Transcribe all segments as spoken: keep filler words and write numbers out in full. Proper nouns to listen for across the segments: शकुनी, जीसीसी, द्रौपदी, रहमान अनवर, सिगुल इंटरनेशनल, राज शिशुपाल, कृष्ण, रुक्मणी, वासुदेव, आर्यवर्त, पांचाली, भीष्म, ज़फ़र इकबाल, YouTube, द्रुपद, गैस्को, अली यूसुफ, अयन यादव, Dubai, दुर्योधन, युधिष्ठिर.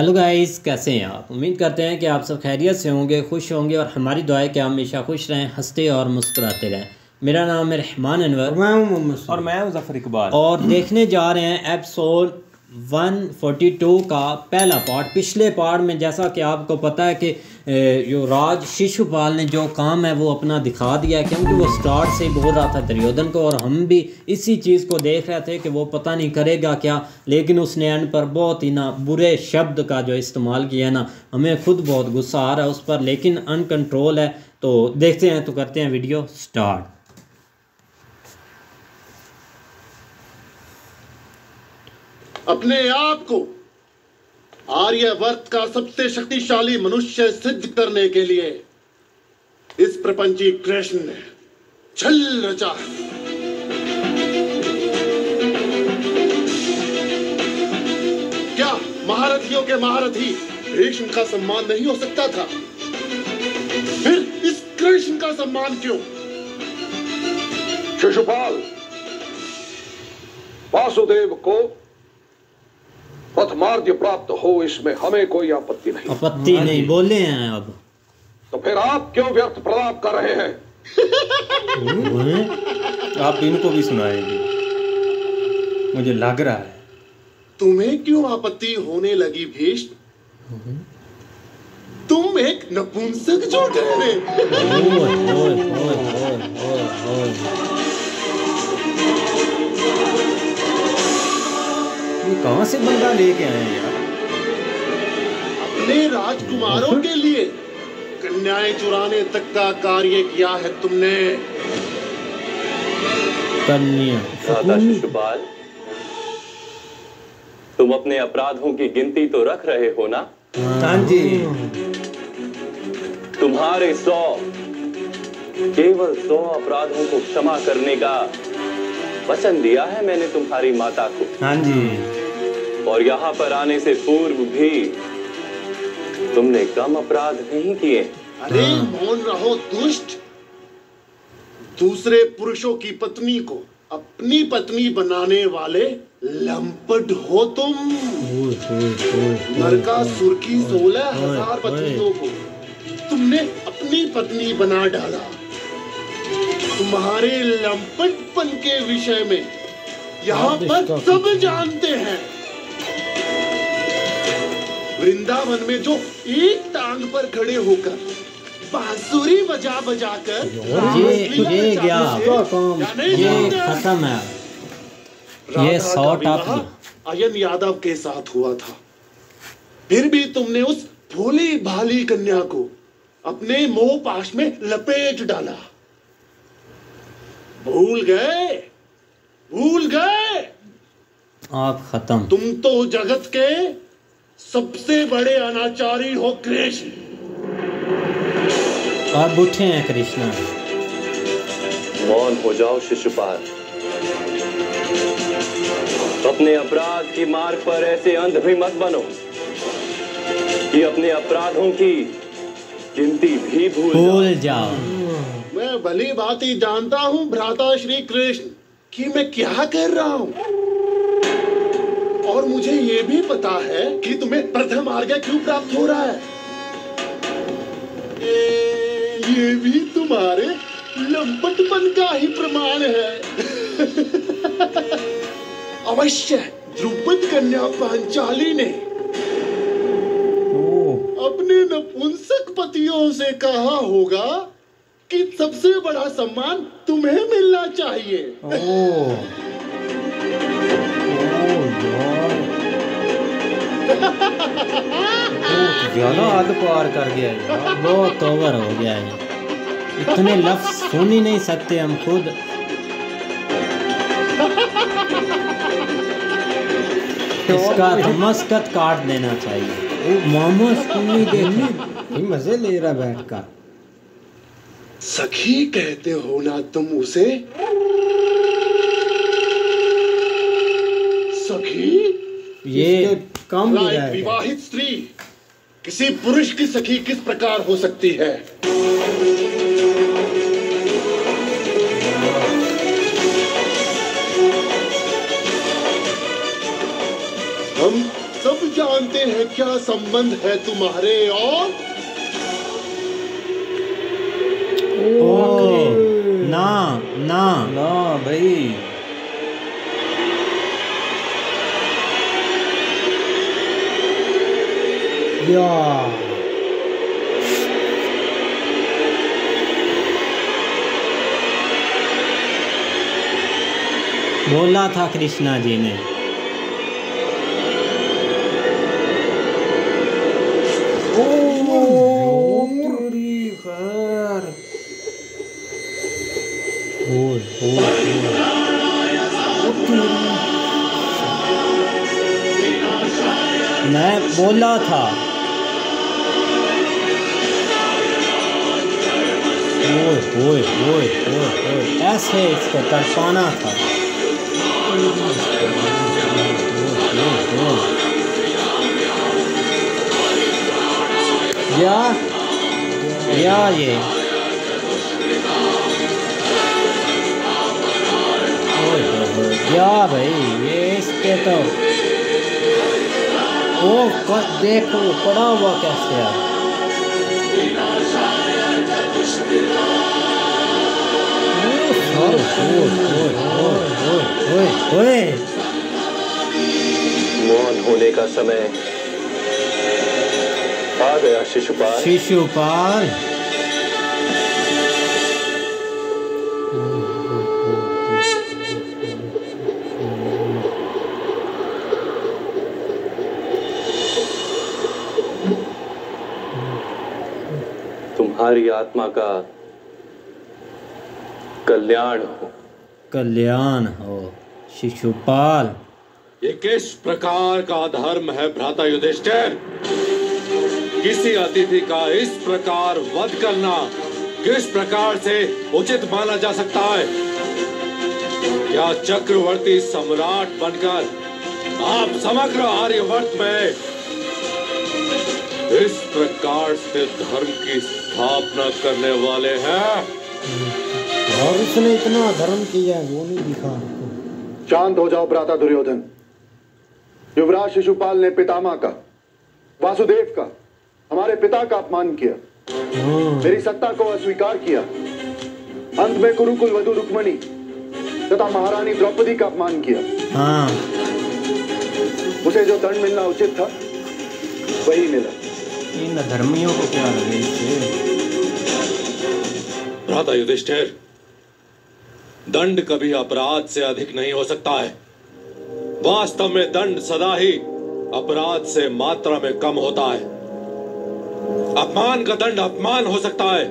Hello guys, कैसे हैं आप। उम्मीद करते हैं कि आप सब खैरियत से होंगे, खुश होंगे और हमारी दुआ है कि आप हमेशा खुश रहें, हंसते और मुस्कुराते रहें। मेरा नाम है रहमान अनवर, मैं हूं मोहम्मद और मैं हूं ज़फ़र इकबाल और देखने जा रहे हैं एपिसोड एक सौ बयालीस का पहला पार्ट। पिछले पार्ट में जैसा कि आपको पता है कि जो राज शिशुपाल ने जो काम है वो अपना दिखा दिया, क्योंकि वो स्टार्ट से बोल रहा था दुर्योधन को और हम भी इसी चीज़ को देख रहे थे कि वो पता नहीं करेगा क्या, लेकिन उसने एंड पर बहुत ही ना बुरे शब्द का जो इस्तेमाल किया ना, हमें खुद बहुत गुस्सा आ रहा है उस पर, लेकिन अनकंट्रोल है। तो देखते हैं, तो करते हैं वीडियो स्टार्ट। अपने आप को आर्यवर्त का सबसे शक्तिशाली मनुष्य सिद्ध करने के लिए इस प्रपंची कृष्ण ने छल रचा है। क्या महारथियों के महारथी भीष्म का सम्मान नहीं हो सकता था, फिर इस कृष्ण का सम्मान क्यों? शिशुपाल, वासुदेव को पथमार्ग प्राप्त हो, इसमें हमें कोई आपत्ति नहीं आपत्ति नहीं बोले हैं अब तो फिर आप क्यों व्यर्थ प्रलाप कर रहे हैं? आप इनको भी सुनाएंगे, मुझे लग रहा है। तुम्हें क्यों आपत्ति होने लगी भीष्म? तुम एक नपुंसक जोड़ रहे हैं। कहां से बंदा लेके आए हैं यार? अपने राजकुमारों के लिए कन्याएं चुराने तक का कार्य किया है तुमने। दादा शिशुपाल, तुम अपने अपराधों की गिनती तो रख रहे हो ना? हाँ जी। तुम्हारे सौ केवल सौ अपराधों को क्षमा करने का वचन दिया है मैंने तुम्हारी माता को। हाँ जी। और यहाँ पर आने से पूर्व भी तुमने कम अपराध नहीं किए। अरे मौन रहो दुष्ट, दूसरे पुरुषों की पत्नी को अपनी पत्नी बनाने वाले लंपट हो तुम। नरकासुर की सोलह हजार पत्नियों को तुमने अपनी पत्नी बना डाला। तुम्हारे लंपटपन के विषय में यहाँ पर सब जानते हैं। वृंदावन में जो एक टांग पर खड़े होकर बांसुरी बजा बजा कर ये ये गया ये खत्म है। ये शॉट अयन यादव के साथ हुआ था, फिर भी तुमने उस भोली भाली कन्या को अपने मोह पाश में लपेट डाला। भूल गए भूल गए आप खत्म। तुम तो जगत के सबसे बड़े अनाचारी हो कृष्ण। आप उठे हैं कृष्णा। मौन हो जाओ शिशुपाल, अपने अपराध की मार पर ऐसे अंध भी मत बनो कि अपने अपराधों की गिनती भी भूल भूल जाओ। मैं भली भांति जानता हूँ भ्राता श्री कृष्ण कि मैं क्या कर रहा हूँ, और मुझे ये भी पता है कि तुम्हें प्रथम आज्ञा क्यों प्राप्त हो रहा है। ये भी तुम्हारे लंपटपन का ही प्रमाण है। अवश्य द्रुपद कन्या पांचाली ने अपने नपुंसक पतियों से कहा होगा कि सबसे बड़ा सम्मान तुम्हें मिलना चाहिए। ओ। हद पार कर गया यार, बहुत ओवर हो गया है, इतने लफ्ज सुन ही नहीं सकते हम खुद। इसका मस्कट काट देना चाहिए। मामा सुनी देखने मजे ले रहा बैठ कर। सखी कहते हो ना तुम उसे? सखी ये कम विवाहित स्त्री किसी पुरुष की सखी किस प्रकार हो सकती है? हम सब नहीं जानते हैं क्या संबंध है तुम्हारे और ओ, ना ना ना भाई या बोला था कृष्णा जी ने। ओ, ओ, खैर। ओ, ओ, मैं बोला था ओए ओए ओए ओए ऐसे इसको तड़पाना था। या या ये या भाई ये इसके तो ओ देखो पड़ा हुआ कैसे यार मौन होने का समय आ गया शिशुपाल। शिशुपाल तुम्हारी आत्मा का कल्याण हो, कल्याण हो। शिशुपाल ये किस प्रकार का धर्म है भ्राता युधिष्ठिर? किसी अतिथि का इस प्रकार वध करना किस प्रकार से उचित माना जा सकता है? क्या चक्रवर्ती सम्राट बनकर आप समग्र आर्यवर्त में इस प्रकार से धर्म की स्थापना करने वाले हैं? और उसने इतना धर्म किया है वो नहीं दिखा। शांत हो जाओ भ्राता दुर्योधन। युवराज शिशुपाल ने पितामह का, वासुदेव का, हमारे पिता का अपमान किया, मेरी सत्ता को अस्वीकार किया, अंत में कुरुकुल वधु रुक्मणी तथा महारानी द्रौपदी का अपमान किया। हाँ। उसे जो दंड मिलना उचित था वही मिला। इन धर्मियों को क्या लगे? भ्राता युधिष्ठिर, दंड कभी अपराध से अधिक नहीं हो सकता है। वास्तव में दंड सदा ही अपराध से मात्रा में कम होता है। अपमान का दंड अपमान हो सकता है।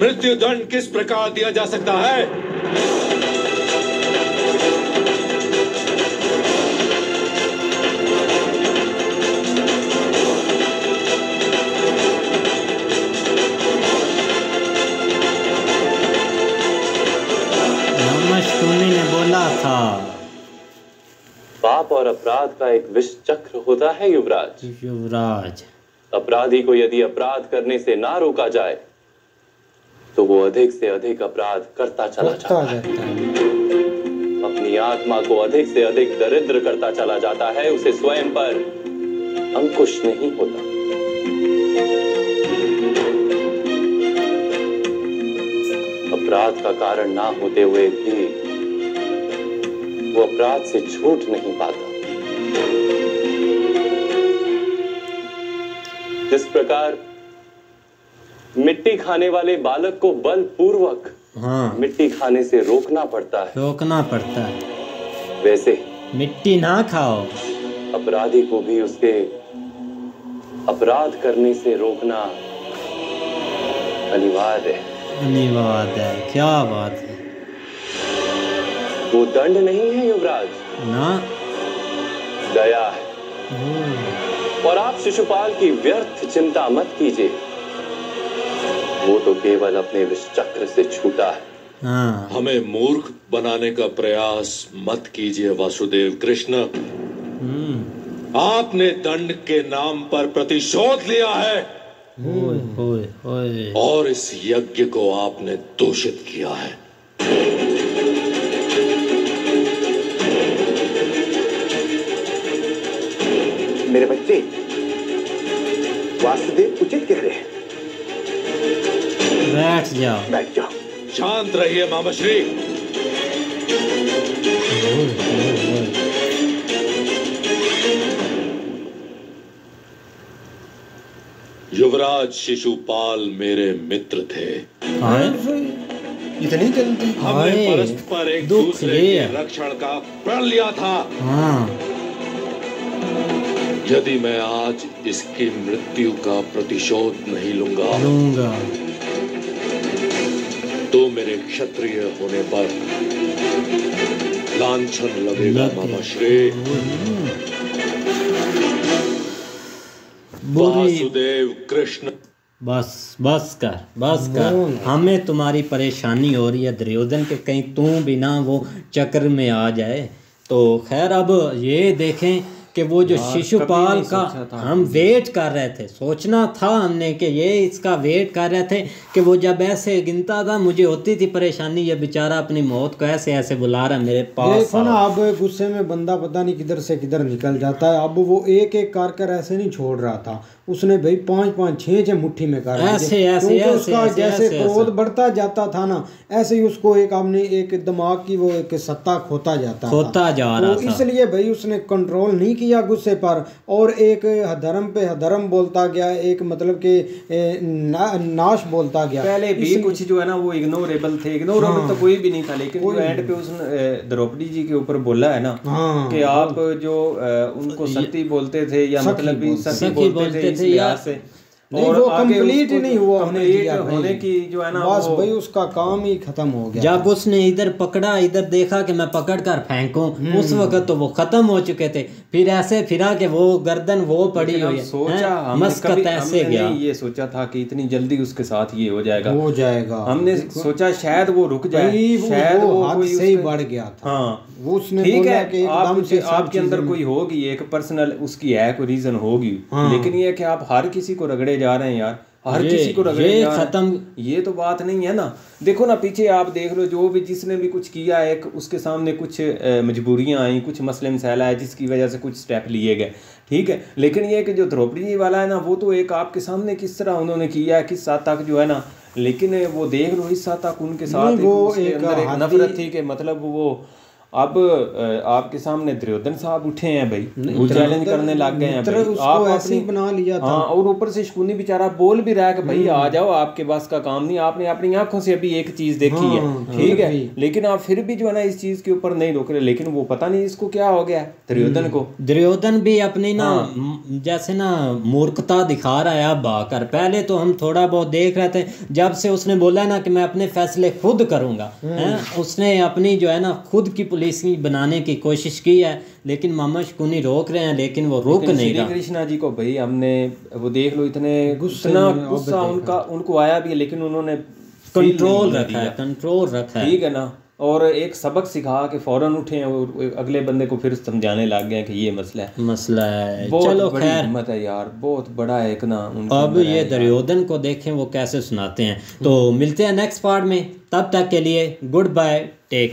मृत्यु दंड किस प्रकार दिया जा सकता है? था। पाप और अपराध का एक विष चक्र होता है युवराज। युवराज अपराधी को यदि अपराध करने से ना रोका जाए तो वो अधिक से अधिक अपराध करता चला जाता है, अपनी आत्मा को अधिक से अधिक दरिद्र करता चला जाता है। उसे स्वयं पर अंकुश नहीं होता। अपराध का कारण ना होते हुए भी वो अपराध से छूट नहीं पाता। जिस प्रकार मिट्टी खाने वाले बालक को बलपूर्वक हाँ। मिट्टी खाने से रोकना पड़ता है, रोकना पड़ता है, वैसे मिट्टी ना खाओ अपराधी को भी उसके अपराध करने से रोकना अनिवार्य है। अनिवार्य है, क्या बात है। वो दंड नहीं है युवराज, ना दया है। और आप शिशुपाल की व्यर्थ चिंता मत कीजिए, वो तो केवल अपने विष चक्र से छूटा है। हाँ। हमें मूर्ख बनाने का प्रयास मत कीजिए वासुदेव कृष्ण। आपने दंड के नाम पर प्रतिशोध लिया है होय, होय, होय। और इस यज्ञ को आपने दूषित किया है। मेरे बच्चे, वासुदेव उचित कह रहे हैं। बैठ जाओ, बैठ जाओ। शांत रहिए मामाश्री। युवराज शिशुपाल मेरे मित्र थे। इतनी जल्दी हमने परस्पर पर एक दूसरे के रक्षण का प्रण लिया था। हाँ। यदि मैं आज इसकी मृत्यु का प्रतिशोध नहीं लूंगा, लूंगा। तो मेरे क्षत्रिय होने पर लांछन लगेगा मामाश्री। वासुदेव कृष्ण, बस बस कर बस कर, हमें तुम्हारी परेशानी हो रही है दुर्योधन के, कहीं तू बिना वो चक्र में आ जाए। तो खैर अब ये देखें कि वो जो शिशुपाल का हम वेट कर रहे थे, सोचना था हमने कि ये इसका वेट कर रहे थे कि वो जब ऐसे गिनता था मुझे होती थी परेशानी, ये बेचारा अपनी मौत को ऐसे ऐसे बुला रहा मेरे पास। देखो ना अब गुस्से में बंदा पता नहीं किधर से किधर निकल जाता है। अब वो एक एक कार कर ऐसे नहीं छोड़ रहा था, उसने भाई पाँच पाँच छः छः मुट्ठी में कर ऐसे ऐसे उसका जैसे क्रोध बढ़ता जाता था ना, ऐसे ही उसको एक आपने एक दिमाग की वो एक सत्ता खोता जाता खोता जा रहा था। इसलिए भाई उसने कंट्रोल नहीं किया गुस्से पर, और एक धर्म पे धर्म बोलता गया, एक मतलब के ना, नाश बोलता गया। पहले भी कुछ जो है ना वो इग्नोरेबल थे, इग्नोरेबल हाँ, तो कोई भी नहीं था, लेकिन जो एंड पे उसने द्रौपदी जी के ऊपर बोला है ना हाँ, कि आप जो उनको सती बोलते थे या मतलब सती बोलते थे, थे और वो कंप्लीट नहीं हुआ, होने की जो है ना बस भाई उसका काम ही खत्म हो गया। जब उसने इधर पकड़ा, इधर देखा कि मैं पकड़ कर फेंकूं, उस वक्त तो वो खत्म हो चुके थे। फिर ऐसे फिरा के वो गर्दन वो पड़ी हुई, सोचा मस्कत ऐसे गया। ये सोचा था कि इतनी जल्दी उसके साथ ये हो जाएगा हो जाएगा हमने सोचा शायद वो रुक जाए, शायद वो हाथ से ही बढ़ गया था। हाँ उसने ठीक है, आपके अंदर कोई होगी एक पर्सनल उसकी है, कोई रीजन होगी, लेकिन ये कि आप हर किसी को रगड़े जा रहे हैं यार, हर किसी को रगड़े जा रहे हैं। खत्म ये तो बात नहीं है ना। देखो ना पीछे आप देख लो, जो भी जिसने भी कुछ किया है उसके सामने कुछ मजबूरियां आई, कुछ मसले मसाला है जिसकी वजह से कुछ स्टेप लिए गए, ठीक है। लेकिन ये कि जो द्रौपदी जी वाला है ना वो तो एक आपके सामने किस तरह उन्होंने किया है, किस हद तक जो है ना, लेकिन वो देख लो इस हद तक उनके साथ वो एक नफरत थी कि मतलब वो अब आपके सामने दुर्योधन साहब उठे हैं भाई, वो चैलेंज करने लग गए हैं भाई, आप ऐसे ही बना लिया था। हाँ और ऊपर से शकुनी बेचारा बोल भी रहा है कि भाई आ जाओ, आपके पास का काम नहीं, आपने अपनी आंखों से अभी एक चीज देखी हाँ, है ठीक है, लेकिन आप फिर भी जो है ना इस चीज के ऊपर नहीं रोक रहे। लेकिन वो पता नहीं इसको क्या हो गया दुर्योधन को, दुर्योधन भी अपनी ना जैसे ना मूर्खता दिखा रहा है अब आकर। पहले तो हम थोड़ा बहुत देख रहे थे, जब से उसने बोला ना कि मैं अपने फैसले खुद करूंगा, उसने अपनी जो है ना खुद की पुलिस बनाने की कोशिश की है, लेकिन मामा शकुनी रोक रहे हैं, लेकिन वो रोक लेकिन नहीं रहा। कृष्णा जी को भाई हमने वो देख लो इतने गुस्सा गुस्सा उनका उनको आया भी, लेकिन उन्होंने कंट्रोल रखा है, कंट्रोल रखा है ठीक है ना, और एक सबक सिखा के फौरन उठे हैं और अगले बंदे को फिर समझाने लग गए कि ये मसला है मसला है। चलो खैर हिम्मत है यार, बहुत बड़ा है एक ना उनका। अब ये दुर्योधन को देखें वो कैसे सुनाते हैं। तो मिलते हैं नेक्स्ट पार्ट में, तब तक के लिए गुड बाय, टेक